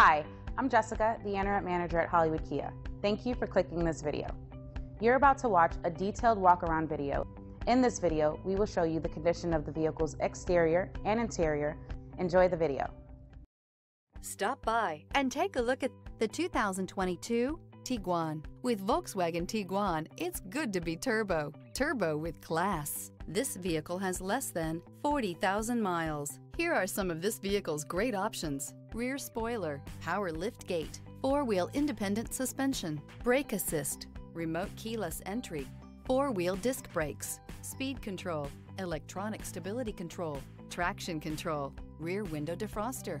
Hi, I'm Jessica, the Interim Manager at Hollywood Kia. Thank you for clicking this video. You're about to watch a detailed walk-around video. In this video, we will show you the condition of the vehicle's exterior and interior. Enjoy the video. Stop by and take a look at the 2022 Tiguan. With Volkswagen Tiguan, it's good to be turbo with class. This vehicle has less than 40,000 miles. Here are some of this vehicle's great options: rear spoiler, power lift gate, four-wheel independent suspension, brake assist, remote keyless entry, four-wheel disc brakes, speed control, electronic stability control, traction control, rear window defroster.